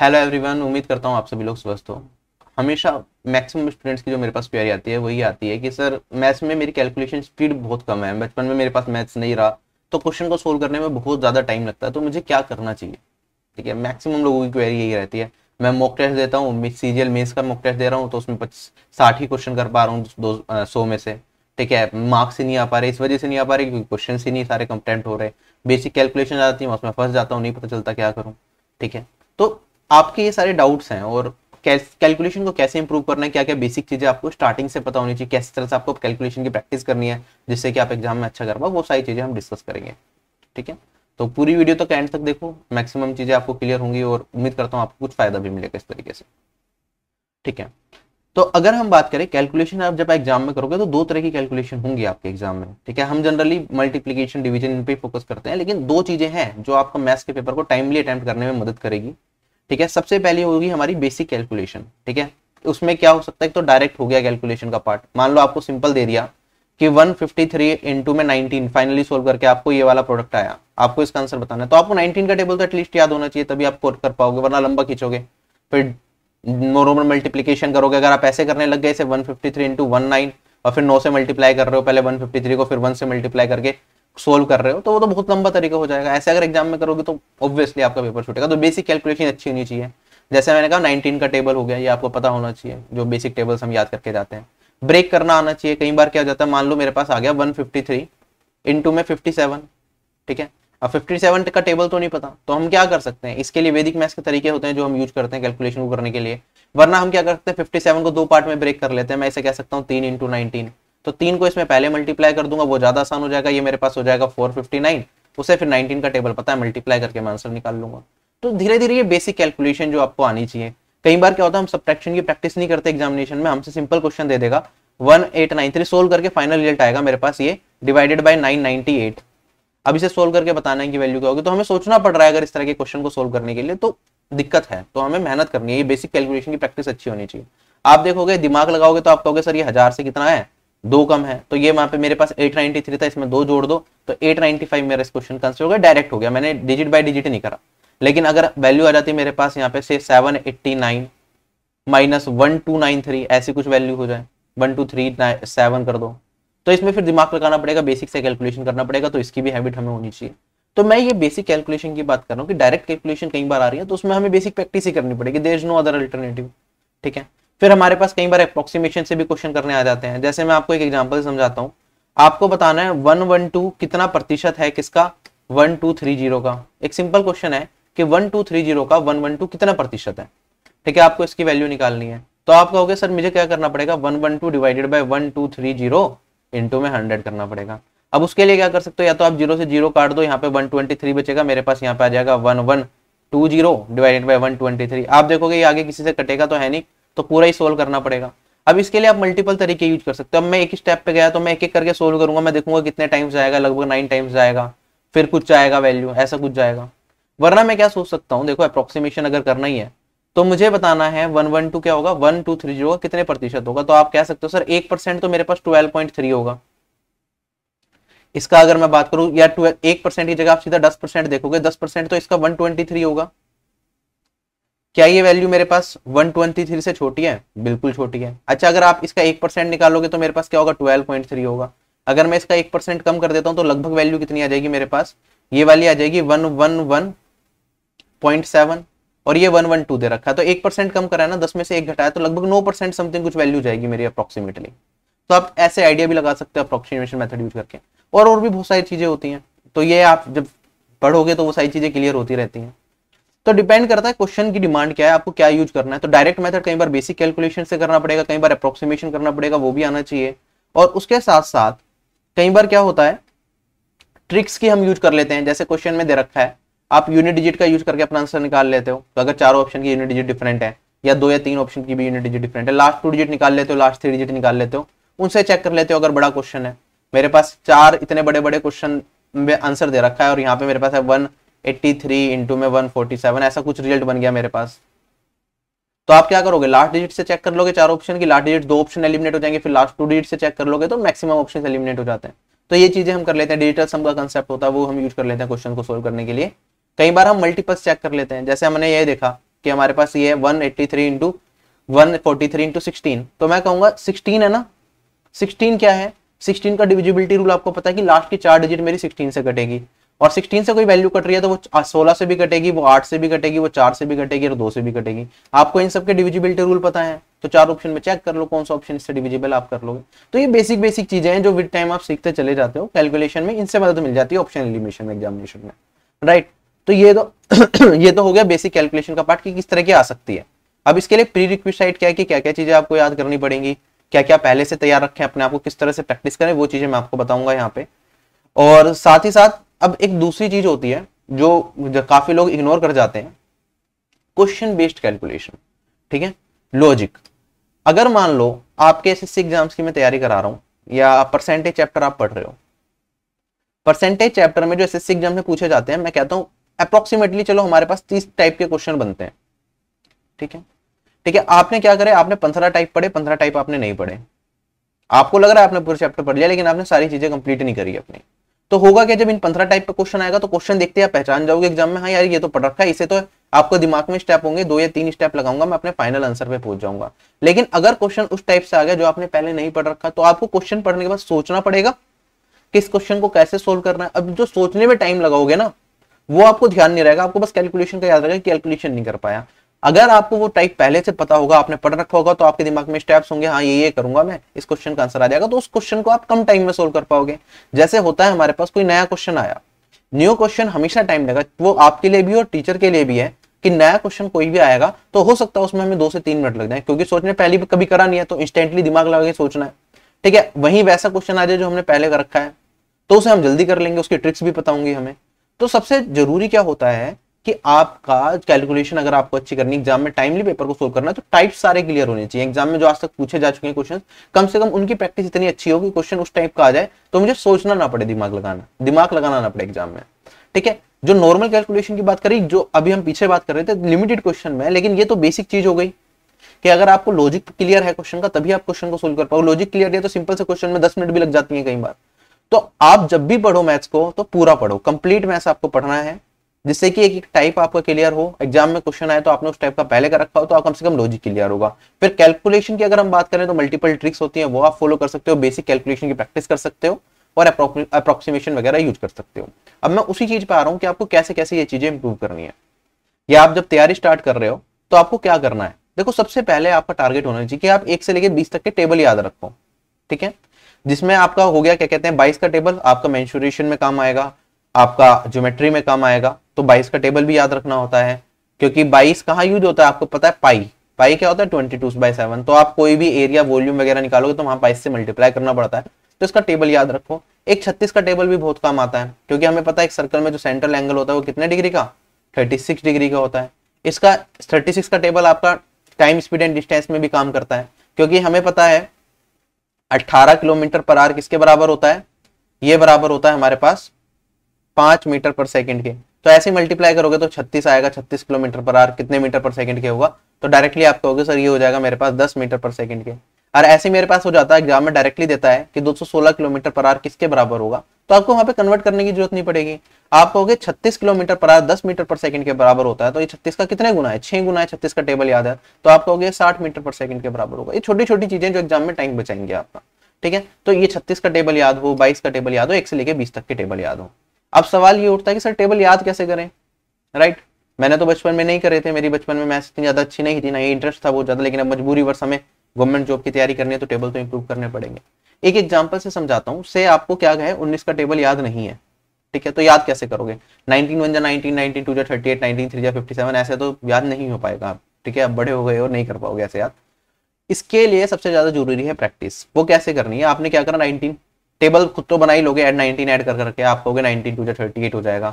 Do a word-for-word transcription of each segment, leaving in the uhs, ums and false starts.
Hello everyone, उम्मीद करता हूँ आप सभी लोग स्वस्थ हो। हमेशा मैक्सिमम स्टूडेंट्स की जो मेरे पास क्वेरी आती है वही आती है कि सर मैथ्स में मेरी कैलकुलेशन स्पीड बहुत कम है, बचपन में मेरे पास मैथ्स नहीं रहा तो क्वेश्चन को सोल्व करने में बहुत ज़्यादा टाइम लगता है, तो मुझे क्या करना चाहिए। ठीक है, मैक्सिमम लोगों की क्वेरी यही रहती है। मैं मॉक टेस्ट देता हूँ, सी जी एल मेंस का मॉक टेस्ट दे रहा हूँ तो उसमें साठ ही क्वेश्चन कर पा रहा हूँ दो सौ में से। ठीक है, मार्क्स ही नहीं आ पा रहे, इस वजह से नहीं आ पा रहे क्योंकि क्वेश्चन ही नहीं सारे कंप्लेंट हो रहे। बेसिक कैलकुलेशन आती है, उसमें फंस जाता हूँ, नहीं पता चलता क्या करूँ। ठीक है, तो आपके ये सारे डाउट्स हैं और कैलकुलेशन को कैसे इंप्रूव करना है, क्या क्या बेसिक चीजें आपको स्टार्टिंग से पता होनी चाहिए, किस तरह से आपको कैलकुलेशन की प्रैक्टिस करनी है जिससे कि आप एग्जाम में अच्छा कर पाओ, वो सारी चीजें हम डिस्कस करेंगे। ठीक है, तो पूरी वीडियो तक एंड तक देखो, मैक्सिमम चीजें आपको क्लियर होंगी और उम्मीद करता हूँ आपको कुछ फायदा भी मिलेगा इस तरीके से। ठीक है, तो अगर हम बात करें कैलकुलेशन, आप जब एग्जाम में करोगे तो दो तरह की कैलकुलेशन होंगी आपके एग्जाम में। ठीक है, हम जनरली मल्टीप्लीकेशन डिविजन इन पे फोकस करते हैं, लेकिन दो चीजें हैं जो आपको मैथ्स के पेपर को टाइमली अटेम्प्ट करने में मदद करेगी। ठीक है, सबसे पहले होगी हमारी बेसिक कैलकुलेशन। ठीक है, उसमें क्या हो सकता है, तो डायरेक्ट हो गया कैलकुलेशन का पार्ट। मान लो आपको सिंपल दे दिया कि एक सौ तिरेपन इनटू में उन्नीस फाइनली सोल्व करके आपको ये वाला प्रोडक्ट आया, आपको इसका आंसर बताना है, तो आपको उन्नीस का टेबल तो एटलीस्ट याद होना चाहिए, तभी आप कोड कर पाओगे, वरना लंबा खींचोगे। फिर नॉर्मल मल्टीप्लीकेशन करोगे, अगर आप ऐसे करने लग गए से एक सौ तिरेपन इनटू उन्नीस और फिर नौ से मल्टीप्लाई कर रहे हो, पहले एक सौ तिरेपन को फिर एक से मल्टीप्लाई करके सोल्व कर रहे हो, तो वो तो बहुत लंबा तरीका हो जाएगा। ऐसे अगर एग्जाम में करोगे तो ऑब्वियसली आपका पेपर छूटेगा। तो बेसिक कैलकुलेशन अच्छी होनी चाहिए, जैसे मैंने कहा उन्नीस का टेबल हो गया, ये आपको पता होना चाहिए, जो बेसिक टेबल्स हम याद करके जाते हैं। ब्रेक करना आना चाहिए, कई बार क्या हो जाता है, मान लो मेरे पास आ गया एक सौ तिरेपन इनटू में सत्तावन। ठीक है, अब सत्तावन का टेबल तो नहीं पता, तो हम क्या कर सकते हैं, इसके लिए वैदिक मैथ्स के तरीके होते हैं जो हम यूज करते हैं कैलकुलेशन को करने के लिए, वरना हम क्या करते हैं सत्तावन को दो पार्ट में ब्रेक कर लेते हैं। मैं ऐसे कह सकता हूँ तीन इंटू नाइनटीन, तो तीन को इसमें पहले मल्टीप्लाई कर दूंगा, वो ज्यादा आसान हो जाएगा, ये मेरे पास हो जाएगा चार सौ उनसठ, उसे फिर उन्नीस का टेबल पता है, मल्टीप्लाई करके मैं आंसर निकाल लूंगा। तो धीरे धीरे ये बेसिक कैलकुलेशन जो आपको आनी चाहिए। कई बार क्या होता है, हम सब्ट्रैक्शन की प्रैक्टिस नहीं करते, एग्जामिनेशन में हमसे सिंपल क्वेश्चन दे देगा अठारह सौ तिरानवे सोल्व करके, फाइनल रिजल्ट आएगा मेरे पास ये डिवाइडेड बाई नौ सौ अट्ठानवे, अब इसे सोल्व करके बताना है कि वैल्यू क्या होगी, तो हमें सोचना पड़ रहा है अगर इस तरह के क्वेश्चन को सोल्व करने के लिए, तो दिक्कत है, तो हमें मेहनत करनी है। ये बेसिक कैलकुलेशन की प्रैक्टिस अच्छी होनी चाहिए। आप देखोगे, दिमाग लगाओगे तो आप कहोगे सर ये हजार से कितना है, दो कम है, तो ये वहां पे मेरे पास आठ सौ तिरानवे था, इसमें दो जोड़ दो तो आठ सौ पचानवे मेरा इस क्वेश्चन का आंसर हो गया, डायरेक्ट हो गया, मैंने डिजिट बाय डिजिट नहीं करा। लेकिन अगर वैल्यू आ जाती मेरे पास यहाँ पे से सात सौ नवासी माइनस बारह सौ तिरानवे, ऐसी कुछ वैल्यू हो जाए बारह सौ सैंतालीस कर दो, तो इसमें फिर दिमाग लगाना पड़ेगा, बेसिक से कैलकुलेशन करना पड़ेगा, तो इसकी भी हैबिट हमें होनी चाहिए। तो मैं ये बेसिक कैलकुलेशन की बात कर रहा हूँ कि डायरेक्ट कैलकुलेशन कई बार आ रही है, तो उसमें हमें बेसिक प्रैक्टिस ही करनी पड़ेगी, there is no other alternative. ठीक है, फिर हमारे पास कई बार अप्रोक्सीमेशन से भी क्वेश्चन करने आ जाते हैं, जैसे मैं आपको एक एग्जांपल समझाता हूँ, आपको बताना है वन वन टू कितना प्रतिशत है किसका, वन टू थ्री जीरो का। एक सिंपल क्वेश्चन है कि वन टू थ्री जीरो का वन वन टू कितना प्रतिशत है। ठीक है, आपको इसकी वैल्यू निकालनी है, तो आप कहोगे सर मुझे क्या करना पड़ेगा, one one two divided by one two three zero into में हंड्रेड करना पड़ेगा। अब उसके लिए क्या कर सकते हो, या तो आप जीरो से जीरो काट दो, यहाँ पे वन ट्वेंटी थ्री बचेगा मेरे पास, यहाँ पे आ जाएगा one one two zero divided by one twenty three. आप देखोगे ये आगे किसी से कटेगा तो है नहीं, तो पूरा ही सोल्व करना पड़ेगा। अब इसके लिए आप मल्टीपल तरीके यूज कर सकते हो। अब मैं एक स्टेप पे गया तो मैं एक एक करके सोल्व करूंगा, मैं देखूंगा कितने टाइम्स जाएगा, लगभग नाइन टाइम्स जाएगा, फिर कुछ जाएगा वैल्यू, ऐसा कुछ जाएगा। वरना मैं क्या सोच सकता हूँ, देखो अप्रोक्सीमेशन अगर करना ही है तो मुझे बताना है वन वन टू क्या होगा, वन टू थ्री जीरो कितने प्रतिशत होगा, तो आप कह सकते हो सर एक परसेंट तो मेरे पास ट्वेल्व पॉइंट थ्री होगा इसका, अगर मैं बात करूँ, या ट्वेल्व एक परसेंट की जगह आप सीधा दस परसेंट देखोगे, दस परसेंट तो इसका वन ट्वेंटी थ्री होगा। क्या ये वैल्यू मेरे पास एक सौ तेईस से छोटी है, बिल्कुल छोटी है। अच्छा, अगर आप इसका एक परसेंट निकालोगे तो मेरे पास क्या होगा, बारह पॉइंट तीन होगा। अगर मैं इसका एक परसेंट कम कर देता हूं तो लगभग वैल्यू कितनी आ जाएगी मेरे पास, ये वाली आ जाएगी एक सौ ग्यारह पॉइंट सात, और ये एक सौ बारह दे रखा है, तो एक परसेंट कम करा है ना, दस में से एक घटाया तो लगभग नौ परसेंट समथिंग कुछ वैल्यू जाएगी मेरी अप्रोक्सीमेटली। तो आप ऐसे आइडिया भी लगा सकते हो अप्रोक्सीमेशन मेथड यूज करके, और, और भी बहुत सारी चीजें होती हैं, तो ये आप जब पढ़ोगे तो वो सारी चीजें क्लियर होती रहती हैं। तो डिपेंड करता है क्वेश्चन की डिमांड क्या है, आपको क्या यूज करना है। तो डायरेक्ट मेथड कई बार बेसिक कैलकुलेशन से करना पड़ेगा, कई बार अप्रोक्सीमेशन करना पड़ेगा, वो भी आना चाहिए, और उसके साथ साथ कई बार क्या होता है ट्रिक्स की हम यूज कर लेते हैं, जैसे क्वेश्चन में दे रखा है आप यूनिट डिजिट का यूज करके अपना आंसर निकाल लेते हो, तो अगर चारों ऑप्शन की यूनिट डिजिट डिफरेंट है, या दो या तीन ऑप्शन की भी यूनिट डिजिट डिफरेंट है, लास्ट टू डिजिट निकाल लेते हो, लास्ट थ्री डिजिट निकाल लेते हो, उनसे चेक कर लेते हो। अगर बड़ा क्वेश्चन है, मेरे पास चार इतने बड़े बड़े क्वेश्चन में आंसर दे रखा है और यहाँ पे मेरे पास है वन तिरासी इनटू में एक सौ सैंतालीस, ऐसा कुछ रिजल्ट बन गया मेरे पास, तो आप क्या करोगे, लास्ट डिजिट से चेक कर लोगे चार ऑप्शन की, लास्ट डिजिट दो ऑप्शन एलिमिनेट हो जाएंगे, फिर लास्ट टू डिजिट से चेक कर लोगे तो मैक्सिमम ऑप्शन एलिमिनेट हो जाते हैं। तो ये चीजें हम कर लेते हैं, डिजिटल सम का कांसेप्ट होता है, वो हम यूज कर लेते हैं क्वेश्चन को सोल्व करने के लिए। कई बार हम मल्टीपल्स चेक कर लेते हैं, जैसे हमने ये देखा कि हमारे पास ये है one eighty three into one forty three into sixteen, तो मैं कहूँगा सिक्सटीन है ना, सिक्सटीन क्या है, सिक्सटीन का डिविजिबिलिटी रूल आपको पता है कि लास्ट की चार डिजिट मेरी सिक्सटीन से कटेगी, और सिक्सटीन से कोई वैल्यू कट रही है तो वो सोलह से भी कटेगी, वो आठ से भी कटेगी, वो चार से भी कटेगी और दो से भी कटेगी। आपको इन सबके डिविजिबिलिटी रूल पता है, तो चार ऑप्शन में चेक कर लो कौन सा ऑप्शन इससे डिविजिबल आप कर लोगे। तो ये बेसिक बेसिक चीजें हैं जो विद टाइम आप सीखते चले जाते हो, कैलकुलेशन में इनसे मदद मिल जाती है ऑप्शन एलिमिनेशन में, एग्जामिनेशन में, राइट। तो ये तो ये तो हो गया बेसिक कैलकुलेशन का पार्ट कि किस तरह की आ सकती है। अब इसके लिए प्री रिक्विसाइट क्या है कि क्या क्या चीजें आपको याद करनी पड़ेंगी, क्या क्या पहले से तैयार रखें अपने आप को, किस तरह से प्रैक्टिस करें, वो चीजें मैं आपको बताऊंगा यहाँ पे। और साथ ही साथ अब एक दूसरी चीज होती है जो, जो काफी लोग इग्नोर कर जाते हैं, क्वेश्चन बेस्ड कैलकुलेशन, ठीक है, लॉजिक। अगर मान लो आपके एसएससी एग्जाम्स की मैं तैयारी करा रहा हूं या परसेंटेज चैप्टर आप पढ़ रहे हो, परसेंटेज चैप्टर में जो एसएससी एग्जाम में पूछे जाते हैं, मैं कहता हूँ अप्रोक्सीमेटली चलो हमारे पास तीस टाइप के क्वेश्चन बनते हैं, ठीक है ठीक है। आपने क्या करे, आपने पंद्रह टाइप पढ़े, पंद्रह टाइप आपने नहीं पढ़े, आपको लग रहा है आपने पूरा चैप्टर पढ़ लिया लेकिन आपने सारी चीजें कंप्लीट नहीं करी अपनी। तो होगा क्या, जब इन पंद्रह टाइप का क्वेश्चन आएगा तो क्वेश्चन देखते ही आप पहचान जाओगे एग्जाम में, हाँ यार ये तो पढ़ रखा है, इसे तो आपको दिमाग में स्टेप होंगे, दो या तीन स्टेप लगाऊंगा मैं अपने फाइनल आंसर पे पहुंच जाऊंगा। लेकिन अगर क्वेश्चन उस टाइप से आ गया जो आपने पहले नहीं पढ़ रखा, तो आपको क्वेश्चन पढ़ने के बाद सोचना पड़ेगा कि इस क्वेश्चन को कैसे सोल्व करना है। अब जो सोचने में टाइम लगाओगे ना, वो आपको ध्यान नहीं रहेगा, आपको बस कैलकुलेशन का याद रहेगा कि कैलकुलेशन नहीं कर पाया। अगर आपको वो टाइप पहले से पता होगा, आपने पढ़ रखा होगा, तो आपके दिमाग में स्टेप्स होंगे, हाँ ये ये करूंगा मैं, इस क्वेश्चन का आंसर आ जाएगा, तो उस क्वेश्चन को आप कम टाइम में सोल्व कर पाओगे। जैसे होता है हमारे पास कोई नया क्वेश्चन आया, न्यू क्वेश्चन हमेशा टाइम लगेगा, वो आपके लिए भी और टीचर के लिए भी है कि नया क्वेश्चन कोई भी आएगा तो हो सकता है उसमें हमें दो से तीन मिनट लग जाए, क्योंकि सोचने पहले भी कभी करा नहीं है, तो इंस्टेंटली दिमाग लगा के सोचना है, ठीक है। वहीं वैसा क्वेश्चन आ जाए जो हमने पहले कर रखा है तो उसे हम जल्दी कर लेंगे, उसकी ट्रिक्स भी पता होंगी हमें। तो सबसे जरूरी क्या होता है कि आपका कैलकुलेशन अगर आपको अच्छी करनी, एग्जाम में टाइमली पेपर को सोल्व करना है, तो टाइप सारे क्लियर होने चाहिए। एग्जाम में जो आज तक पूछे जा चुके हैं क्वेश्चन, कम से कम उनकी प्रैक्टिस इतनी अच्छी होगी क्वेश्चन उस टाइप का आ जाए तो मुझे सोचना ना पड़े, दिमाग लगाना दिमाग लगाना ना पड़े एग्जाम में, ठीक है। जो नॉर्मल कैलकुलेशन की बात करें, जो अभी हम पीछे बात कर रहे थे लिमिटेड क्वेश्चन में, लेकिन ये तो बेसिक चीज हो गई कि अगर आपको लॉजिक क्लियर है क्वेश्चन का तभी आप क्वेश्चन को सोल्व कर पाओ। लॉजिक क्लियर है तो सिंपल से क्वेश्चन में दस मिनट भी लग जाती है कई बार। तो आप जब भी पढ़ो मैथ्स को तो पूरा पढ़ो, कंप्लीट मैथ्स आपको पढ़ना है, जिससे कि एक एक टाइप आपका क्लियर हो। एग्जाम में क्वेश्चन आए तो आपने उस टाइप का पहले कर रखा हो तो आप कम से कम लॉजिक क्लियर होगा। फिर कैलकुलेशन की अगर हम बात करें तो मल्टीपल ट्रिक्स होती हैं, वो आप फॉलो कर सकते हो, बेसिक कैलकुलेशन की प्रैक्टिस कर सकते हो और अप्रोक्सीमेशन वगैरह यूज कर सकते हो। अब मैं उसी चीज पर आ रहा हूँ कि आपको कैसे कैसे ये चीजें इंप्रूव करनी है, या आप जब तैयारी स्टार्ट कर रहे हो तो आपको क्या करना है। देखो, सबसे पहले आपका टारगेट होना चाहिए कि आप एक से लेकर बीस तक के टेबल याद रखो, ठीक है, जिसमें आपका हो गया क्या कहते हैं बाईस का टेबल, आपका मेंसुरेशन में काम आएगा, आपका ज्योमेट्री में काम आएगा, तो बाईस का टेबल भी याद रखना होता है, क्योंकि बाईस कहाँ यूज होता है आपको पता है, पाई पाई क्या होता है बाईस बाय सात, तो आप कोई भी एरिया वॉल्यूम वगैरह निकालोगे तो वहां बाईस से मल्टीप्लाई करना पड़ता है, तो इसका टेबल याद रखो। एक छत्तीस का टेबल भी बहुत काम आता है, क्योंकि हमें पता है एक सर्कल में जो सेंट्रल एंगल होता है वो कितने डिग्री का, थर्टी सिक्स डिग्री का होता है। इसका थर्टी सिक्स का टेबल आपका टाइम स्पीड एंड डिस्टेंस में भी काम करता है, क्योंकि हमें पता है अट्ठारह किलोमीटर पर आवर किसके बराबर होता है, ये बराबर होता है हमारे पास पांच मीटर पर सेकंड के। तो ऐसे मल्टीप्लाई करोगे तो छत्तीस आएगा, छत्तीस किलोमीटर पर आवर कितने मीटर पर सेकंड के होगा, तो डायरेक्टली आप कहोगे सर ये हो जाएगा मेरे पास दस मीटर पर सेकंड के। और ऐसे मेरे पास हो जाता है, एग्जाम में डायरेक्टली देता है कि दो सौ सोलह किलोमीटर पर आवर किसके बराबर होगा, तो आपको वहां पे कन्वर्ट करने की जरूरत नहीं पड़ेगी। आप कहोगे छत्तीस किलोमीटर पर आवर दस मीटर पर सेकंड के बराबर होता है, तो ये छत्तीस का कितने गुना है, छह गुना है, छत्तीस का टेबल याद है, तो आप कहोगे साठ मीटर पर सेकंड के बराबर होगा। ये छोटी छोटी चीजें जो एग्जाम में टाइम बचाएंगे आपका, ठीक है। तो ये छत्तीस का टेबल याद हो, बाईस का टेबल याद हो, एक से लेकर बीस तक के टेबल याद हो। अब सवाल ये उठता है कि सर टेबल याद कैसे करें, राइट। मैंने तो बचपन में नहीं करे थे, मेरी बचपन में मैथ्स इतनी ज्यादा अच्छी नहीं थी, ना ही इंटरेस्ट था बहुत ज्यादा, लेकिन अब मजबूरी वर्ष हमें गवर्नमेंट जॉब की तैयारी करनी है तो टेबल तो इंप्रूव करने पड़ेंगे। एक एग्जांपल से समझाता हूँ, से आपको क्या है उन्नीस का टेबल याद नहीं है, ठीक है, तो याद कैसे करोगे, नाइनटीन वन जा नाइनटीन, नाइनटीन टू जा थर्टी एट, नाइनटीन थ्री जा फिफ्टी सेवन, ऐसे तो याद नहीं हो पाएगा आप, ठीक है, आप बड़े हो गए और नहीं कर पाओगे ऐसे याद। इसके लिए सबसे ज्यादा जरूरी है प्रैक्टिस। वो कैसे करनी है, आपने क्या करा, नाइनटीन टेबल खुद तो बना ही लोगे, एड नाइनटीन ऐड कर करके आप कहोगे नाइनटीन टू जा थर्टी एट हो जाएगा,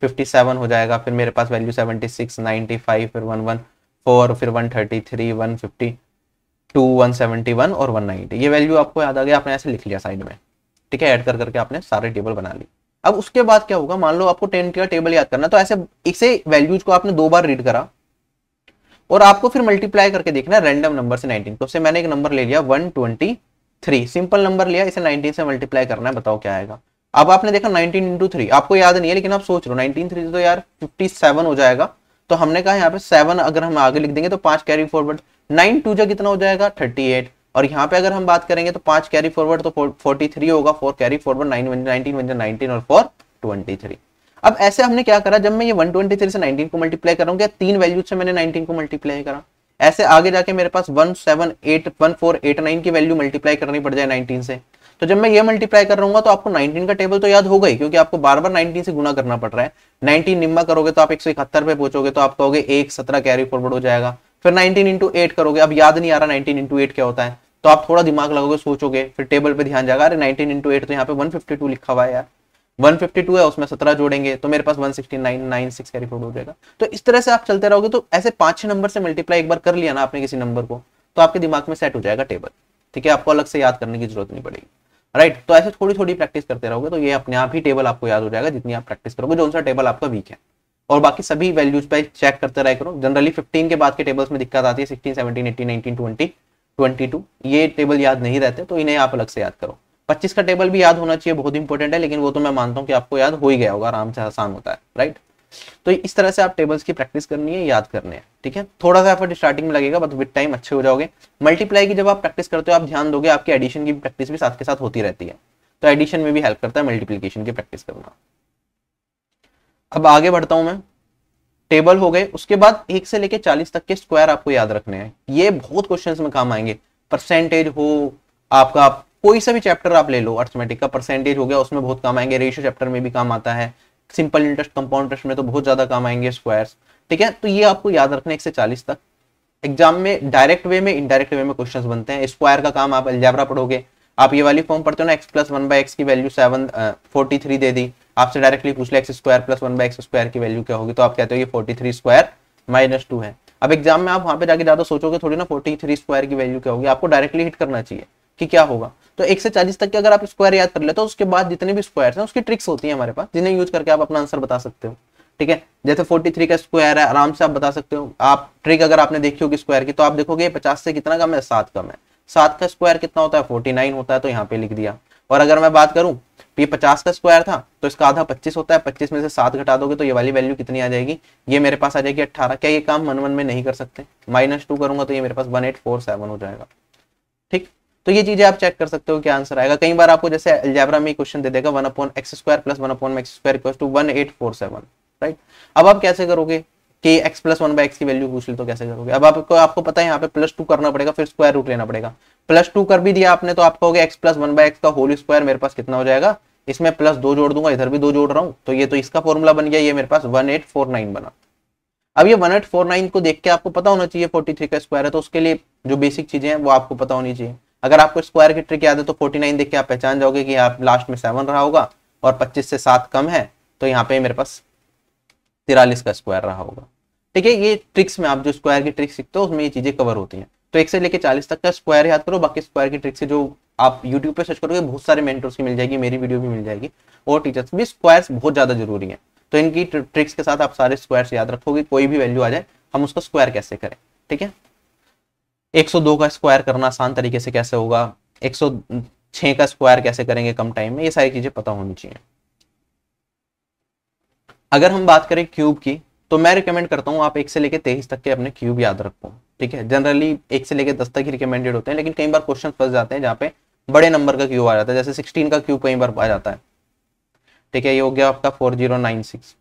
फिफ्टी सेवन हो जाएगा, फिर मेरे पास value seventy six, ninety five, फिर वन फोर्टीन, फिर one thirty three, one fifty two, one seventy one और वन नाइंटी। ये वैल्यू आपको याद आ गया, आपने ऐसे लिख लिया साइड में, ठीक है, ऐड कर करके आपने सारे टेबल बना ली। अब उसके बाद क्या होगा, मान लो आपको टेन का टेबल याद करना, तो ऐसे इसे वैल्यूज को आपने दो बार रीड करा और आपको फिर मल्टीप्लाई करके देखना रैंडम नंबर से नाइनटीन को। तो मैंने एक नंबर ले लिया one twenty three, simple number लिया, इसे नाइनटीन से मल्टीप्लाई करना है, बताओ क्या आएगा। अब आपने देखा नाइनटीन इंटू थ्री, आपको याद नहीं है लेकिन आप सोच रहे हो नाइनटीन थ्री तो यार फिफ्टी सेवन हो जाएगा, तो हमने कहा यहाँ पे सेवन अगर हम आगे लिख देंगे तो पांच कैरी फॉरवर्ड, नाइन टू जा कितना हो जाएगा थर्टी एट, और यहाँ पे अगर हम बात करेंगे तो पांच कैरी फॉरवर्ड तो फोर्टी थ्री होगा, four carry forward nine nineteen nineteen और फोर ट्वेंटी थ्री। अब ऐसे हमने क्या करा, जब मैं ये वन ट्वेंटी थ्री से नाइनटीन को मल्टीप्लाई कर रहा हूँ क्या तीन वैल्यूज से मैंने नाइनटीन को मल्टीप्लाई करा, ऐसे आगे जाके मेरे पास one seven eight one four eight nine की वैल्यू मल्टीप्लाई करनी पड़ जाए नाइनटीन से। तो जब मैं ये मल्टीप्लाई कर रहा तो आपको नाइनटीन का टेबल तो याद होगा ही, क्योंकि आपको बार बार नाइनटीन से गुना करना पड़ रहा है। नाइनटीन निम्मा करोगे तो आप एक सौ इकहत्तर पे पहुंचोगे, तो आप कहोगे एक सत्रह कैरी फॉरवर्ड हो जाएगा। फिर नाइनटीन इंटू एट करोगे, अब याद नहीं आ रहा नाइनटीन इंटू एट क्या होता है, तो आप थोड़ा दिमाग लगाओगे, सोचोगे, फिर टेबल पे ध्यान जाएगा, अरे नाइनटीन इंटू एट तो यहाँ पे वन फिफ्टी टू लिखा हुआ है यार, वन फिफ्टी टू है उसमें सत्रह जोड़ेंगे तो मेरे पास one sixty nine nine six carry forward हो जाएगा। तो इस तरह से आप चलते रहोगे, तो ऐसे पांच छह नंबर से मल्टीप्लाई एक बार कर लिया ना आपने किसी नंबर को, तो आपके दिमाग में सेट हो जाएगा टेबल, ठीक है, आपको अलग से याद करने की जरूरत नहीं पड़ेगी, राइट। तो ऐसे थोड़ी थोड़ी प्रैक्टिस करते रहोगे तो ये अपने आप ही टेबल आपको याद हो जाएगा, जितनी आप प्रैक्टिस करोगे, जो सा टेबल आपका वीक है। और बाकी सभी वैल्यूज पे चेक करते रहे करो, जनरली फिफ्टीन के बाद के टेबल्स में दिक्कत आती है, sixteen seventeen eighteen nineteen twenty twenty two ये टेबल याद नहीं रहते, तो इन्हें आप अलग से याद करो। पच्चीस का टेबल भी याद होना चाहिए, बहुत इंपॉर्टेंट है, लेकिन वो तो मैं मानता हूँ कि आपको याद हो ही गया होगा, आराम से आसान होता है, राइट। तो इस तरह से आप टेबल्स की प्रैक्टिस करनी है, याद करने है, ठीक है। थोड़ा सा एफर्ट स्टार्टिंग में लगेगा, बट विद टाइम अच्छे हो जाओगे। मल्टीप्लाई की जब आप प्रैक्टिस करते हो, आप ध्यान दोगे, आपकी एडिशन की प्रैक्टिस भी साथ के साथ होती रहती है, तो एडिशन में भी हेल्प करता है मल्टीप्लीकेशन की प्रैक्टिस करना। अब आगे बढ़ता हूं मैं, टेबल हो गए, उसके बाद एक से लेकर चालीस तक के स्क्वायर आपको याद रखने हैं, ये बहुत क्वेश्चंस में काम आएंगे। परसेंटेज हो आपका, कोई सा भी चैप्टर आप ले लो, अर्थमेटिक का परसेंटेज हो गया, उसमें बहुत काम आएंगे, रेशियो चैप्टर में भी काम आता है, सिंपल इंटरेस्ट कंपाउंड इंटरेस्ट में तो बहुत ज्यादा काम आएंगे स्क्वायर्स, ठीक है। तो ये आपको याद रखने एक से चालीस तक, एग्जाम में डायरेक्ट वे में इनडायरेक्ट वे में क्वेश्चंस बनते हैं। स्क्वायर का काम आप अलजेब्रा पढ़ोगे, आप ये वाली फॉर्म पढ़ते हो ना, x plus one by x की वैल्यू सेवन फोर्टी थ्री दे दी, आपसे डायरेक्टली पूछ लिया x square plus one by x square की वैल्यू क्या होगी, तो आप कहते हो ये forty three square minus two है। अब एग्जाम में आप वहाँ पे जाके ज्यादा सोचोगे थोड़ी ना, फोर्टी थ्री स्क्वायर की वैल्यू क्या होगी, आपको डायरेक्टली हिट करना चाहिए कि क्या होगा। तो एक से चालीस तक के अगर आप स्क्वायर याद कर लेते हो, उसके बाद जितने भी स्क्वायर्स हैं उसकी ट्रिक्स होती है हमारे पास, जिन्हें यूज करके आप अपना आंसर बता सकते हो, ठीक है। जैसे फोर्टी थ्री का स्क्वायर है, आराम से आप बता सकते हो, आप ट्रिक अगर आपने देखी होगी स्क्वायर की, तो आप देखोगे पचास से कितना कम है, सात कम है, सात का स्क्वायर कितना होता है फोर्टी नाइन होता है, तो यहाँ पे लिख दिया। और अगर मैं बात करूँ, ये पचास का स्क्वायर था तो इसका आधा पच्चीस होता है, पच्चीस में से सात घटा दोगे तो ये वाली वैल्यू कितनी आ जाएगी, ये मेरे पास आ जाएगी अट्ठारह। क्या ये काम मन मन में नहीं कर सकते, माइनस टू करूंगा तो ये मेरे पास वन एट फोर सेवन हो जाएगा, ठीक। तो ये चीजें आप चेक कर सकते हो क्या आंसर आएगा। कई बार आपको जैसे अलजेब्रा में क्वेश्चन दे देगा one upon x square plus one upon x square equals to one eight four seven, right. अब आप कैसे करोगे कि x plus one by x की वैल्यू पूछ ले तो कैसे करोगे। अब आपको आपको पता है यहाँ पे प्लस टू करना पड़ेगा, फिर स्क्वायर रूट लेना पड़ेगा, प्लस टू कर भी दिया आपने तो आप कहोगे x plus one by x का होल स्क्वायर मेरे पास कितना हो जाएगा, इसमें प्लस दो जोड़ दूंगा, इधर भी दो जोड़ रहा हूँ, तो ये तो इसका फॉर्मूला बन गया, ये मेरे पास वन एट फोर नाइन बना। अब ये वन एट फोर नाइन को देख के आपको पता होना चाहिए फोर्टी थ्री का स्क्वायर है, तो उसके लिए जो बेसिक चीजें हैं वो आपको पता होनी चाहिए। अगर आपको स्क्वायर की ट्रिक याद है तो फोर्टी नाइन देख के आप पहचान जाओगे कि आप लास्ट में सेवन रहा होगा और पच्चीस से सात कम है, तो यहाँ पे मेरे पास तिरालीस का स्क्वायर रहा होगा, ठीक है। ये ट्रिक्स में आप जो स्क्वायर की ट्रिक सीखते हो उसमें ये चीजें कवर होती हैं। तो एक से लेकर चालीस तक का स्क्वायर याद करो, बाकी स्क्वायर की ट्रिक से जो आप यूट्यूब पे सर्च करोगे बहुत सारे मेंटर्स की मिल जाएगी, मेरी वीडियो भी मिल जाएगी, और टीचर्स भी। स्क्वायर्स बहुत ज्यादा जरूरी है, तो इनकी ट्रिक्स के साथ आप सारे स्क्वायर्स याद रखोगे, कोई भी वैल्यू आ जाए हम उसका स्क्वायर कैसे करें, ठीक है। एक सौ दो का स्क्वायर करना आसान तरीके से कैसे होगा, एक सौ छह का स्क्वायर कैसे करेंगे कम टाइम में, ये सारी चीजें पता होनी चाहिए। अगर हम बात करें क्यूब की, तो मैं रिकमेंड करता हूं आप एक से लेकर तेईस तक के अपने क्यूब याद रखो, ठीक है। जनरली एक से लेकर दस तक ही रिकमेंडेड होते हैं, लेकिन कई बार क्वेश्चन फंस जाते हैं जहाँ पे बड़े नंबर का क्यूब आ जाता है, जैसे सिक्सटीन का क्यूब कई बार आ जाता है, ठीक है। ये हो गया आपका फोर जीरो नाइन सिक्स,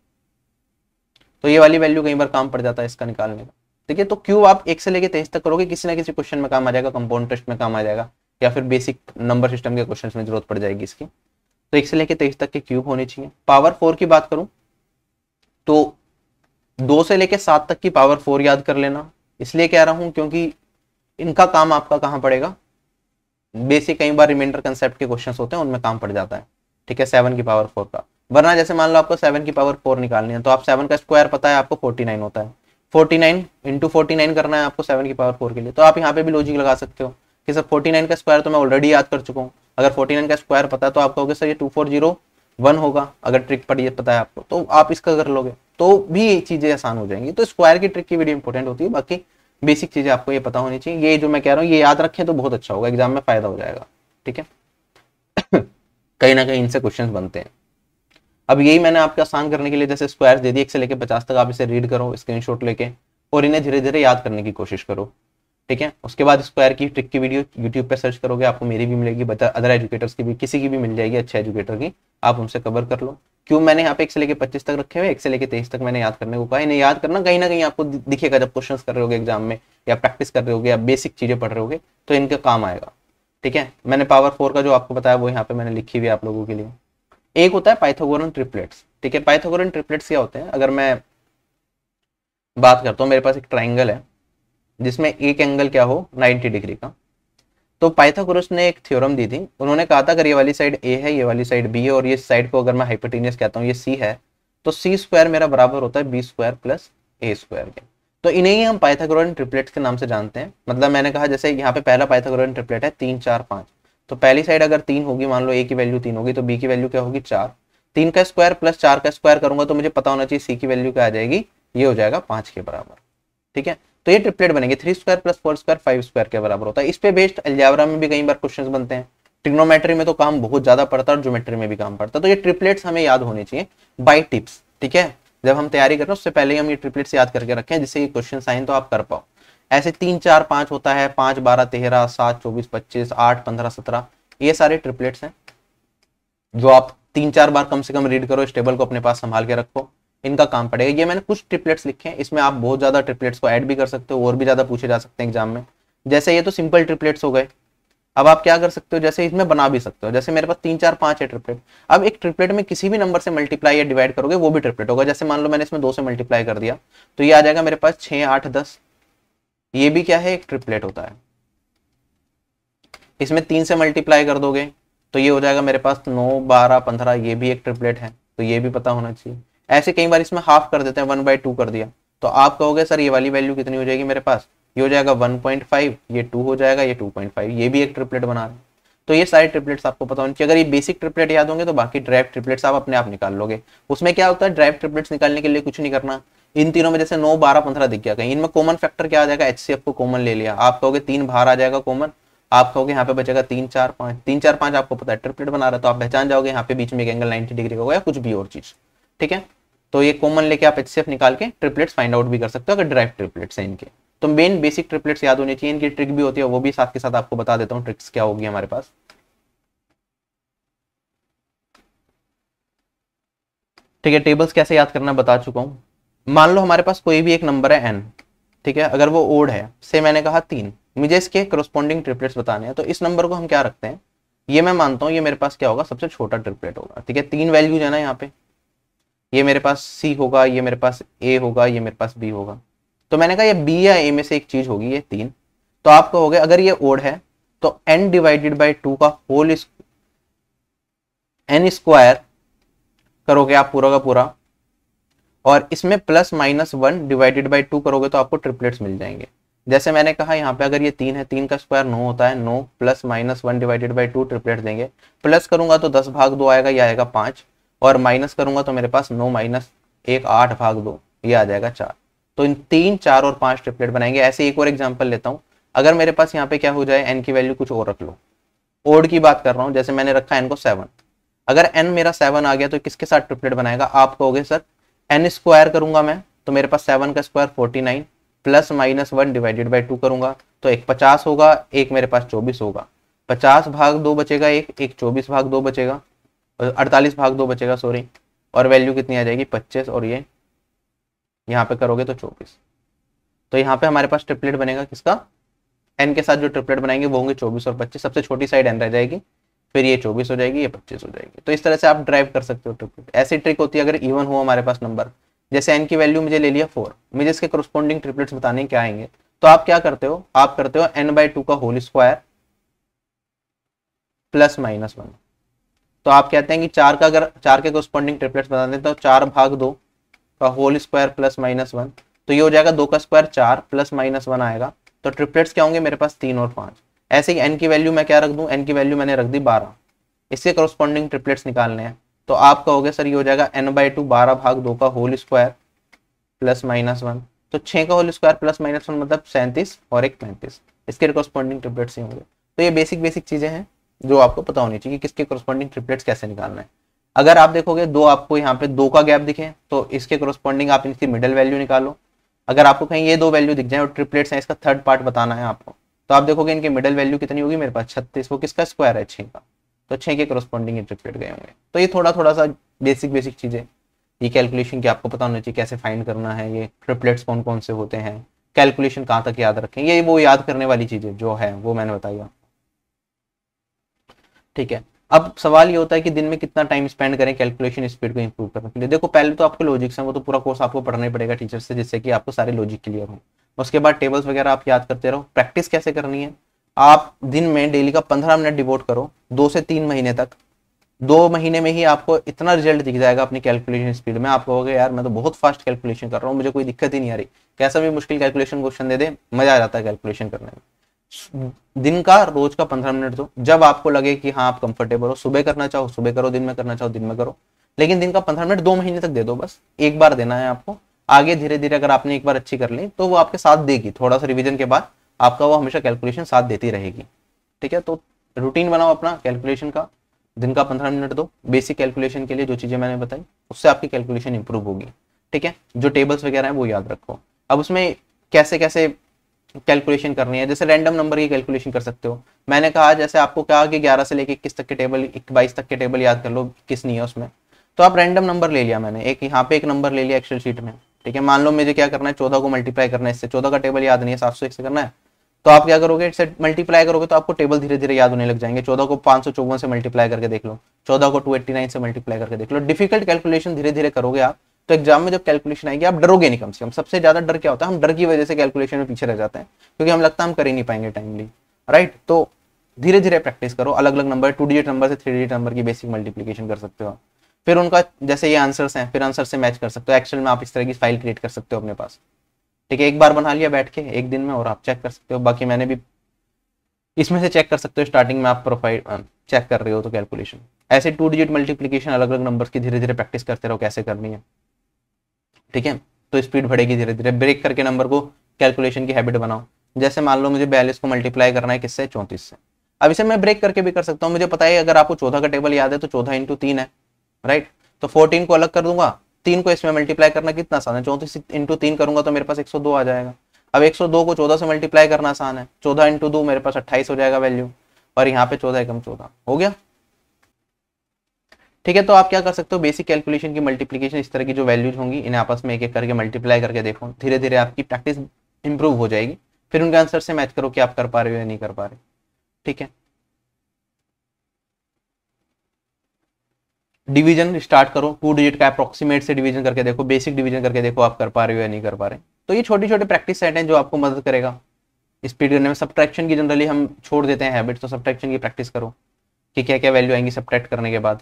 तो ये वाली वैल्यू कई बार काम पड़ जाता है इसका निकालने का, ठीक है। तो क्यूब आप एक से लेकर तेईस तक करोगे, किसी ना किसी क्वेश्चन में काम आ जाएगा, कंपाउंड टेस्ट में काम आ जाएगा, या फिर बेसिक नंबर सिस्टम के क्वेश्चन में जरूरत पड़ जाएगी इसकी। तो एक से लेकर तेईस तक के क्यूब होने चाहिए। पावर फोर की बात करूं तो दो से लेकर सात तक की पावर फोर याद कर लेना, इसलिए कह रहा हूं क्योंकि इनका काम आपका कहाँ पड़ेगा, बेसिक कई बार रिमाइंडर कंसेप्ट के क्वेश्चन होते हैं उनमें काम पड़ जाता है, ठीक है। सेवन की पावर फोर का, वरना जैसे मान लो आपको सेवन की पावर फोर निकालनी है, तो आप सेवन का स्क्वायर पता है आपको फोर्टी नाइन होता है, forty nine into forty nine करना है आपको सेवन की पावर फोर के लिए, तो आप यहाँ पे भी लॉजिक लगा सकते हो कि सर फोर्टी नाइन का स्क्वायर तो मैं ऑलरेडी याद कर चुका हूँ, अगर फोर्टी नाइन का स्क्वायर पता है तो आप कहोगे सर ये टू फोर जीरो वन होगा, अगर ट्रिक पर ये पता है आपको तो आप इसका कर लोगे, तो भी ये चीजें आसान हो जाएंगी। तो स्क्वायर की ट्रिक की वीडियो इंपॉर्टेंट होती है, बाकी बेसिक चीजें आपको ये पता होनी चाहिए। ये जो मैं कह रहा हूँ ये याद रखें तो बहुत अच्छा होगा, एग्जाम में फायदा हो जाएगा, ठीक है। कहीं ना कहीं इनसे क्वेश्चन बनते हैं। अब यही मैंने आपके आसान करने के लिए जैसे स्क्वायर दे दिए एक से लेके पचास तक, आप इसे रीड करो स्क्रीनशॉट लेके और इन्हें धीरे धीरे याद करने की कोशिश करो, ठीक है। उसके बाद स्क्वायर की ट्रिक की वीडियो यूट्यूब पे सर्च करोगे, आपको मेरी भी मिलेगी, बता अदर एजुकेटर्स की भी, किसी की भी मिल जाएगी अच्छे एजुकेटर की, आप उनसे कवर कर लो। क्यों मैंने यहाँ पे एक से लेके पच्चीस तक रखे हुए, एक से लेके तेईस तक मैंने याद करने को कहा। इन्हें याद करना, कहीं ना कहीं आपको दिखेगा जब क्वेश्चन कर रहे होगे एग्जाम में या प्रैक्टिस कर रहे होगे या बेसिक चीजें पढ़ रहे होगे तो इनका काम आएगा, ठीक है। मैंने पावर फोर का जो आपको बताया वो यहाँ पे मैंने लिखी हुई है आप लोगों के लिए। एक होता है पाइथागोरन ट्रिपलेट्स, ठीक है। पाइथागोरन ट्रिपलेट्स क्या होते हैं? अगर मैं बात करता हूँ, मेरे पास एक ट्राइंगल है जिसमें एक एंगल क्या हो नाइन्टी डिग्री का, तो पाइथागोरस ने एक थ्योरम दी थी। उन्होंने कहा था अगर ये वाली साइड ए है, ये वाली साइड बी है और ये साइड को अगर मैं हाइपोटेनियस कहता हूँ ये सी है, तो सी स्क्वायर मेरा बराबर होता है B square plus A square के। तो इन्हें ही हम पाइथागोरन ट्रिपलेट्स के नाम से जानते हैं। मतलब मैंने कहा जैसे यहाँ पे पहला पाइथागोरन ट्रिपलेट है तीन चार पाँच, तो पहली साइड अगर तीन होगी, मान लो ए की वैल्यू तीन होगी, तो बी की वैल्यू क्या होगी चार, तीन का स्क्वायर प्लस चार का स्क्वायर करूंगा तो मुझे पता होना चाहिए सी की वैल्यू क्या आ जाएगी, ये हो जाएगा पाँच के बराबर, ठीक है। तो ये ट्रिपलेट बनेंगे three square plus four square five square के बराबर होता है। इस पे बेस्ड अलजेब्रा में भी कई बार क्वेश्चंस बनते हैं, ट्रिग्नोमेट्री में तो काम बहुत ज्यादा पड़ता है और ज्योमेट्री में भी काम पड़ता है। तो ये ट्रिपलेट्स हमें याद होने चाहिए बाय टिप्स, ठीक है। जब हम तैयारी कर रहे हैं उससे पहले हम ये ट्रिपलेट्स याद करके रखें जिससे ये क्वेश्चन साइन तो आप कर पाओ। ऐसे तीन चार पाँच होता है, पाँच बारह तेरह, सात चौबीस पच्चीस, आठ पंद्रह सत्रह, ये सारे ट्रिपलेट्स हैं जो आप तीन चार बार कम से कम रीड करो, इस टेबल को अपने पास संभाल के रखो, इनका काम पड़ेगा। ये मैंने कुछ ट्रिपलेट्स लिखे हैं, इसमें आप बहुत ज्यादा ट्रिपलेट्स को ऐड भी कर सकते हो और भी ज्यादा पूछे जा सकते हैं एग्जाम में। जैसे ये तो सिंपल ट्रिपलेट्स हो गए, अब आप क्या कर सकते हो जैसे इसमें बना भी सकते हो। जैसे मेरे पास तीन चार पाँच है ट्रिपलेट, अब एक ट्रिपलेट में किसी भी नंबर से मल्टीप्लाई या डिवाइड करोगे वो भी ट्रिपलेट होगा। जैसे मान लो मैंने इसमें दो से मल्टीप्लाई कर दिया तो ये आ जाएगा मेरे पास छः आठ दस, ये भी क्या है एक ट्रिपलेट होता है। इसमें तीन से मल्टीप्लाई कर दोगे तो ये हो जाएगा मेरे पास नौ बारह पंद्रह, ये भी एक ट्रिपलेट है तो ये भी पता होना चाहिए। ऐसे कई बार इसमें हाफ कर देते हैं, वन बाई टू कर दिया, तो आप कहोगे सर ये वाली वैल्यू कितनी हो जाएगी मेरे पास, ये हो जाएगा वन पॉइंट फाइव, ये टू हो जाएगा, ये टू पॉइंट फाइव, ये भी एक ट्रिपलेट बना रहे हैं। तो ये सारे ट्रिपलेट्स आपको पता होने चाहिए। अगर ये बेसिक ट्रिपलेट याद होंगे तो बाकी ड्राइव ट्रिपलेट्स आप अपने आप निकाल लोगे। उसमें क्या होता है ड्राइव ट्रिपलेट्स निकालने के लिए कुछ नहीं करना। इन तीनों में जैसे नौ बारह पंद्रह दिख गया, कहीं इनमें कॉमन फैक्टर क्या आ जाएगा, एच सी एफ को कॉमन ले लिया, आप कहोगे तीन बाहर आ जाएगा कॉमन, आप कहोगे यहाँ पे बचेगा तीन चार पाँच, तीन चार पाँच आपको पता है ट्रिपलेट बना रहा है तो आप पहचान जाओगे यहाँ पे बीच में एक एंगल नाइन्टी डिग्री का होगा या कुछ भी और चीज, ठीक है। तो ये कॉमन लेके आप एचसीएफ निकाल के ट्रिपलेट्स फाइंड आउट भी कर सकते हो अगर ड्राइव ट्रिपलेट्स हैं इनके। तो मेन बेसिक ट्रिपलेट्स याद होने चाहिए, इनकी ट्रिक भी होती है वो भी साथ के साथ आपको बता देता हूँ ट्रिक्स क्या होगी हमारे पास। ठीक है, टेबल्स कैसे याद करना बता चुका हूँ। मान लो हमारे पास कोई भी एक नंबर है एन, ठीक है, अगर वो ओड है, से मैंने कहा तीन, मुझे इसके कॉरस्पॉन्डिंग ट्रिपलेट्स बताने हैं। तो इस नंबर को हम क्या रखते हैं, ये मैं मानता हूँ ये मेरे पास क्या होगा सबसे छोटा ट्रिपलेट होगा, ठीक है। तीन वैल्यूज है ना यहाँ पे, ये मेरे पास C होगा, ये मेरे पास A होगा, ये मेरे पास B होगा, तो मैंने कहा ये B या A में से एक चीज होगी ये तीन। तो आप कहोगे अगर ये ओड है तो n डिवाइडेड बाई टू का होल n स्क्वायर करोगे आप पूरा का पूरा, और इसमें plus minus one divided by two करोगे तो आपको ट्रिपलेट्स मिल जाएंगे। जैसे मैंने कहा यहाँ पे अगर ये तीन है, तीन का स्क्वायर नौ होता है, नौ plus minus one divided by two triplets देंगे। प्लस करूंगा तो दस भाग दो आएगा, यह आएगा पाँच, और माइनस करूंगा तो मेरे पास नौ माइनस एक आठ भाग दो, ये आ जाएगा चार। तो इन तीन चार और पांच ट्रिपलेट बनाएंगे। ऐसे एक और एग्जांपल लेता हूं, अगर मेरे पास यहाँ पे क्या हो जाए, एन की वैल्यू कुछ और रख लो, ओड की बात कर रहा हूँ। जैसे मैंने रखा एन को सेवन, अगर एन मेरा सेवन आ गया तो किसके साथ ट्रिपलेट बनाएगा, आप कहोगे सर एन स्क्वायर करूंगा मैं तो मेरे पास सेवन का square forty nine plus minus one divided by two करूंगा तो एक पचास होगा, एक मेरे पास चौबीस होगा, पचास भाग दो बचेगा एक, एक चौबीस भाग दो बचेगा, अड़तालीस भाग दो बचेगा सॉरी, और वैल्यू कितनी आ जाएगी पच्चीस, और ये यहाँ पे करोगे तो चौबीस। तो यहाँ पे हमारे पास ट्रिपलेट बनेगा किसका, एन के साथ जो ट्रिपलेट बनाएंगे वो होंगे चौबीस और पच्चीस, सबसे छोटी साइड एन रह जाएगी, फिर ये चौबीस हो जाएगी, ये पच्चीस हो जाएगी। तो इस तरह से आप ड्राइव कर सकते हो ट्रिपलेट। ऐसी ट्रिक होती है अगर इवन हो हमारे पास नंबर, जैसे एन की वैल्यू मुझे ले लिया फोर, मुझे इसके कॉरस्पॉन्डिंग ट्रिपलेट्स बताने क्या आएंगे। तो आप क्या करते हो, आप करते हो एन बाई टू का whole square plus minus one. तो आप कहते हैं कि चार का अगर चार के कॉरस्पॉन्डिंग ट्रिपलेट्स बता देते हैं तो चार भाग दो का whole square plus minus one, तो ये हो जाएगा दो का स्क्वायर चार प्लस माइनस वन आएगा। तो ट्रिपलेट्स क्या होंगे मेरे पास, तीन और पाँच। ऐसे ही एन की वैल्यू मैं क्या रख दूं, एन की वैल्यू मैंने रख दी बारह, इसके कॉरस्पॉन्डिंग ट्रिपलेट्स निकालने हैं। तो आप कहोगे सर ये हो जाएगा एन बाई टू बारह भाग दो का whole square plus minus one, तो छः का whole square plus minus one मतलब सैंतीस और एक पैंतीस, इसके कॉरस्पॉन्डिंग ट्रिपलेट्स ही होंगे। तो ये बेसिक बेसिक चीज़ें हैं जो आपको पता होनी चाहिए कि किसके कॉरस्पॉन्डिंग ट्रिपलेट्स कैसे निकालना है। अगर आप देखोगे दो, आपको यहाँ पे दो का गैप दिखे तो इसके कोरोस्पॉन्डिंग आप इनकी मिडिल वैल्यू निकालो। अगर आपको कहीं ये दो वैल्यू दिख जाए और ट्रिपलेट्स हैं, इसका थर्ड पार्ट बताना है आपको, तो आप देखोगे इनकी मिडिल वैल्यू कितनी होगी मेरे पास छत्तीस, वो किसका स्क्वायर है छः का, तो छः के कोरोस्पॉन्डिंग ट्रिपलेट गए होंगे। तो ये थोड़ा थोड़ा सा बेसिक बेसिक चीज़ें, ये कैलकुलेशन की आपको पता होना चाहिए कैसे फाइंड करना है, ये ट्रिपलेट्स कौन कौन से होते हैं, कैलकुलेशन कहाँ तक याद रखें, ये वो याद करने वाली चीज़ें जो है वो मैंने बताई आपको। ठीक है, अब सवाल ये होता है कि दिन में कितना टाइम स्पेंड करें कैलकुलेशन स्पीड को इंप्रूव करने के लिए। देखो पहले तो आपको लॉजिक्स हैं, वो तो पूरा कोर्स आपको पढ़ना ही पड़ेगा टीचर से, जिससे कि आपको सारे लॉजिक क्लियर हो। उसके बाद टेबल्स वगैरह आप याद करते रहो। प्रैक्टिस कैसे करनी है, आप दिन में डेली का पंद्रह मिनट डिवोट करो दो से तीन महीने तक। दो महीने में ही आपको इतना रिजल्ट दिख जाएगा अपनी कैलकुलेशन स्पीड में, आप कहोगे यार मैं तो बहुत फास्ट कैलकुलेशन कर रहा हूँ, मुझे कोई दिक्कत ही नहीं आ रही, कैसा भी मुश्किल कैलकुलेशन क्वेश्चन दे दे, मजा आ जाता है कैलकुलेशन करने में। दिन का रोज का पंद्रह मिनट दो, जब आपको लगे कि हाँ आप कंफर्टेबल हो, सुबह करना चाहो सुबह करो, दिन में करना चाहो दिन में करो, लेकिन दिन का पंद्रह मिनट दो महीने तक दे दो, बस एक बार देना है आपको। आगे धीरे धीरे अगर आपने एक बार अच्छी कर ली तो वो आपके साथ देगी, थोड़ा सा रिवीजन के बाद आपका वो हमेशा कैलकुलेशन साथ देती रहेगी। ठीक है, तो रूटीन बनाओ अपना कैलकुलेशन का, दिन का पंद्रह मिनट दो बेसिक कैलकुलेशन के लिए, जो चीजें मैंने बताई उससे आपकी कैलकुलेशन इंप्रूव होगी। ठीक है, जो टेबल्स वगैरह है वो याद रखो। अब उसमें कैसे कैसे कैलकुलेशन करनी है, जैसे रैंडम नंबर की कैलकुलेशन कर सकते हो। मैंने कहा जैसे आपको कहा कि ग्यारह से लेके इक्कीस तक के टेबल, बाईस तक के टेबल याद कर लो, किस नहीं है उसमें, तो आप रैंडम नंबर ले लिया, मैंने एक यहाँ पे एक नंबर ले लिया एक्सेल शीट में। ठीक है, मान लो मुझे क्या करना है, चौदह को मल्टीप्लाई करना है इससे, चौदह का टेबल याद नहीं है, सात सौ एक से करना है, तो आप क्या करोगे इससे मल्टीप्लाई करोगे तो आपको टेबल धीरे धीरे याद होने लग जाएंगे। चौदह को पाँच सौ चौवन से मल्टीप्लाई करके देख लो, चौदह को टू एट्टी नाइन से मल्टीप्लाई करके देख लो। डिफिकल्ट कैलकुलेशन धीरे धीरे करोगे आप, तो एग्जाम में जब कैलकुलेशन आएगी आप डरोगे नहीं। कम से कम सबसे ज्यादा डर क्या होता है, हम डर की वजह से कैलकुलेशन में पीछे रह जाते हैं, क्योंकि हम लगता है हम कर ही नहीं पाएंगे टाइमली। राइट, तो धीरे धीरे प्रैक्टिस करो, अलग अलग नंबर, टू डिजिट नंबर से थ्री डिजिट नंबर की बेसिक मल्टीप्लीकेशन कर सकते हो, फिर उनका जैसे ये आंसर्स हैं फिर आंसर से मैच कर सकते हो। एक्सेल में आप इस तरह की फाइल क्रिएट कर सकते हो अपने पास। ठीक है, एक बार बना लिया बैठ के एक दिन में और आप चेक कर सकते हो, बाकी मैंने भी इसमें से चेक कर सकते हो। स्टार्टिंग में आप प्रोफाइल चेक कर रहे हो तो कैलकुलेशन ऐसे टू डिजिट मल्टीप्लीकेशन अलग अलग नंबर की धीरे धीरे प्रैक्टिस करते रहो कैसे करनी है। ठीक है, तो स्पीड बढ़ेगी धीरे धीरे। ब्रेक करके नंबर को कैलकुलेशन की हैबिट बनाओ, जैसे मान लो मुझे बयालीस को मल्टीप्लाई करना है किससे, चौंतीस से। अब इसे मैं ब्रेक करके भी कर सकता हूँ, मुझे पता है अगर आपको चौदह का टेबल याद है तो चौदह इंटू तीन है, राइट, तो फोर्टीन को अलग कर दूंगा, तीन को इसमें मल्टीप्लाई करना कितना आसान है, चौंतीस इंटू तीन करूंगा तो मेरे पास एक सौ दो आ जाएगा। अब एक सौ दो को चौदह से मल्टीप्लाई करना आसान है, चौदह इंटू दो मेरे पास अट्ठाईस हो जाएगा वैल्यू, और यहाँ पे चौदह एकम चौदह हो गया। ठीक है, तो आप क्या कर सकते हो बेसिक कैलकुलेशन की मल्टीप्लिकेशन, इस तरह की जो वैल्यूज होंगी इन्हें आपस में एक एक करके मल्टीप्लाई करके देखो, धीरे धीरे आपकी प्रैक्टिस इंप्रूव हो जाएगी। फिर उनके आंसर से मैच करो कि आप कर पा रहे हो या नहीं कर पा रहे। ठीक है, डिवीजन स्टार्ट करो, टू डिजिट का अप्रोक्सीमेट से डिवीजन करके देखो, बेसिक डिवीजन करके देखो आप कर पा रहे हो या नहीं कर पा रहे। तो ये छोटी छोटी प्रैक्टिस सेट है जो आपको मदद करेगा स्पीड करने में। सब्ट्रैक्शन की जनरली हम छोड़ देते हैं हैबिट, तो सब्ट्रैक्शन की प्रैक्टिस करो कि क्या क्या वैल्यू आएंगी सब्ट्रैक्ट करने के बाद।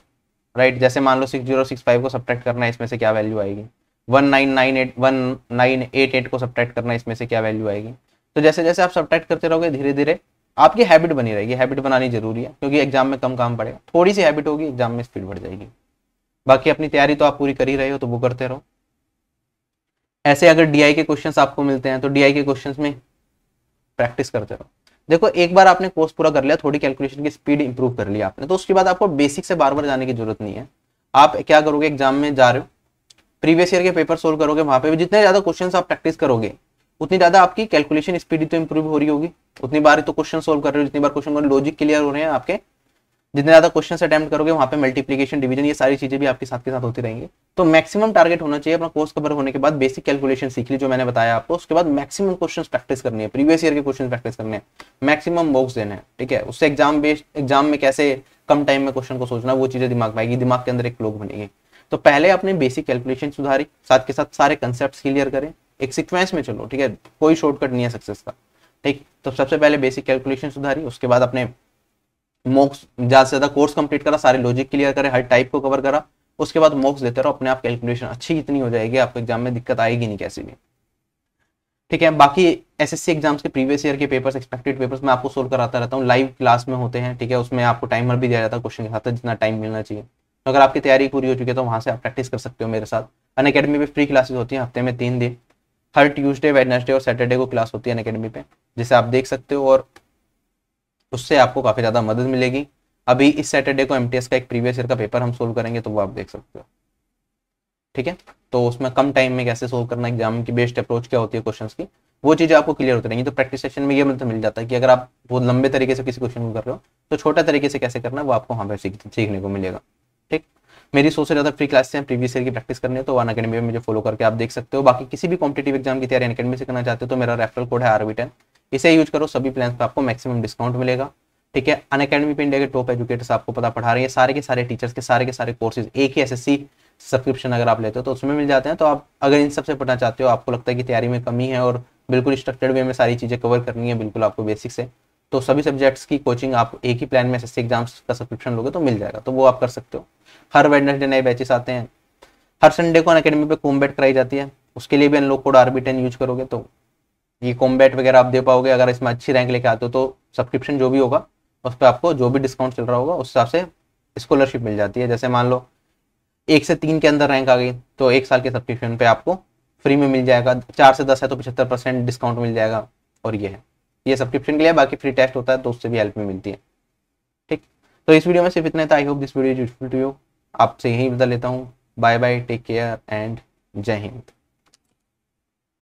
राइट right, जैसे मान लो सिक्स जीरो सिक्स फाइव को सब्ट्रैक्ट करना है, इसमें से क्या वैल्यू आएगी। One nine nine eight one nine eight eight को सब्ट्रैक्ट करना है, इसमें से क्या वैल्यू आएगी। तो जैसे जैसे आप सब्ट्रैक्ट करते रहोगे धीरे धीरे आपकी हैबिट बनी रहेगी। हैबिट बनानी जरूरी है क्योंकि एग्जाम में कम काम पड़ेगा, थोड़ी सी हैबिट होगी एग्जाम में स्पीड बढ़ जाएगी। बाकी अपनी तैयारी तो आप पूरी कर ही रहे हो तो वो करते रहो। ऐसे अगर डी आई के क्वेश्चन आपको मिलते हैं तो डी आई के क्वेश्चन में प्रैक्टिस करते रहो। देखो एक बार आपने कोर्स पूरा कर लिया, थोड़ी कैलकुलेशन की स्पीड इंप्रूव कर लिया आपने, तो उसके बाद आपको बेसिक से बार बार जाने की जरूरत नहीं है। आप क्या करोगे, एग्जाम में जा रहे हो, प्रीवियस ईयर के पेपर सोल्व करोगे, वहां पे भी जितने ज्यादा क्वेश्चंस आप प्रैक्टिस करोगे उतनी ज्यादा आपकी कैलकुलेशन स्पीड तो इंप्रूव हो रही होगी। उतनी बार तो क्वेश्चन सोल्व कर रहे हो, जितनी बार क्वेश्चन लॉजिक क्लियर हो रहे हैं आपके, जितने ज्यादा क्वेश्चन अटैम्प्ट करोगे वहाँ पे मल्टीप्लीकेशन डिवीजन ये सारी चीजें भी आपके साथ के साथ होती रहेंगी। तो मैक्सिमम टारगेट होना चाहिए अपना कोर्स कवर होने के बाद। बेसिक कैलकुलेशन सीख ली जो मैंने बताया आपको, उसके बाद मैक्सिमम क्वेश्चंस प्रैक्टिस करनी है, प्रीवियस ईयर के क्वेश्चंस प्रैक्टिस करने हैं, मैक्सिमम मार्क्स देना है। ठीक है, उससे एग्जाम बेस्ड एग्जाम में कैसे कम टाइम में क्वेश्चन को सोचना, वो चीजें दिमाग में आएगी, दिमाग के अंदर एक क्लॉक बनेगी। तो पहले अपने बेसिक कैलकुलेशन सुधारी, साथ के साथ सारे कंसेप्ट क्लियर करें, एक सिक्वेंस में चलो। ठीक है, कोई शॉर्टकट नहीं है सक्सेस का। ठीक, तो सबसे पहले बेसिक कैलकुलेशन सुधारी, उसके बाद अपने मॉक्स ज्यादा से ज्यादा कोर्स कंप्लीट करा, सारे लॉजिक क्लियर करे, हर टाइप को कवर करा, उसके बाद मॉक्स देते रहो। अपने आप कैलकुलेशन अच्छी इतनी हो जाएगी, आपको एग्जाम में दिक्कत आएगी नहीं कैसे भी। ठीक है, बाकी एसएससी एग्जाम्स के प्रीवियस ईयर के पेपर्स, एक्सपेक्टेड पेपर्स मैं आपको सोल्व कराता रहता हूँ, लाइव क्लास में होते हैं। ठीक है, उसमें आपको टाइमर भी दिया जाता है क्वेश्चन के साथ, जितना टाइम मिलना चाहिए। तो अगर आपकी तैयारी पूरी हो चुकी है तो वहाँ से आप प्रैक्टिस कर सकते हो मेरे साथ। अनअकैडमी पे फ्री क्लासेस होती हैं हफ्ते में तीन दिन, हर ट्यूजडे, वेडनेसडे और सैटरडे को क्लास होती है अनअकैडमी पे, जिसे आप देख सकते हो और उससे आपको काफ़ी ज़्यादा मदद मिलेगी। अभी इस सैटरडे को एमटीएस का एक प्रीवियस ईयर का पेपर हम सोल्व करेंगे, तो वो आप देख सकते हो। ठीक है, तो उसमें कम टाइम में कैसे सोल्व करना, एग्जाम की बेस्ट अप्रोच क्या होती है क्वेश्चंस की, वो चीजें आपको क्लियर होती रहेंगी। तो प्रैक्टिस सेशन में ये मतलब मिल जाता है कि अगर आप बहुत लंबे तरीके से किसी क्वेश्चन को कर रहे हो तो छोटा तरीके से कैसे करना वो आपको वहाँ पर सीखने को मिलेगा। ठीक, मेरी सोच रहा था फ्री क्लास से प्रीवियस ईयर की प्रैक्टिस करनी है तो अनअकैडमी में मुझे फॉलो करके आप देख सकते हो। बाकी किसी भी कॉम्पिटेटिव एग्जाम की तैयारी अनअकैडमी से करना चाहते हो तो मेरा रेफरल कोड है आरबी टेन, इसे यूज करो, सभी प्लान पर आपको मैक्सिमम डिस्काउंट मिलेगा। ठीक है, अनअकैडमी पे इंडिया के टॉप एजुकेटर्स आपको पता पढ़ा रहे हैं, सारे के सारे टीचर्स के सारे के सारे कोर्सेज एक ही एसएससी सब्सक्रिप्शन अगर आप लेते हो तो उसमें मिल जाते हैं। तो आप अगर इन सबसे पढ़ना चाहते हो, आपको लगता है कि तैयारी में कमी है और बिल्कुल स्ट्रक्चर्ड वे में सारी चीज़ें कवर करनी है बिल्कुल आपको बेसिक से, तो सभी सब्जेक्ट्स की कोचिंग आप एक ही प्लान में एसएससी एग्जाम्स का सब्सक्रिप्शन लोगे तो मिल जाएगा, तो वो आप कर सकते हो। हर वेडनेसडे नए बैचेस आते हैं, हर संडे को अनअकैडमी पे कॉम्बैट कराई जाती है, उसके लिए भी unlock code R B ten use करोगे तो ये कॉम्बैट वगैरह आप दे पाओगे। अगर इसमें अच्छी रैंक लेके आते हो तो सब्सक्रिप्शन जो भी होगा उस पर आपको जो भी डिस्काउंट चल रहा होगा उस हिसाब से स्कॉलरशिप मिल जाती है। जैसे मान लो एक से तीन के अंदर रैंक आ गई तो एक साल के सब्सक्रिप्शन पे आपको फ्री में मिल जाएगा, चार से दस है तो पचहत्तर परसेंट डिस्काउंट मिल जाएगा। और ये है, ये सब्सक्रिप्शन के लिए, बाकी फ्री टेस्ट होता है तो उससे भी हेल्प में मिलती है। ठीक, तो इस वीडियो में सिर्फ इतना था। I hope this video is useful to you, आपसे यही बता लेता हूँ। Bye bye, take care and जय हिंद।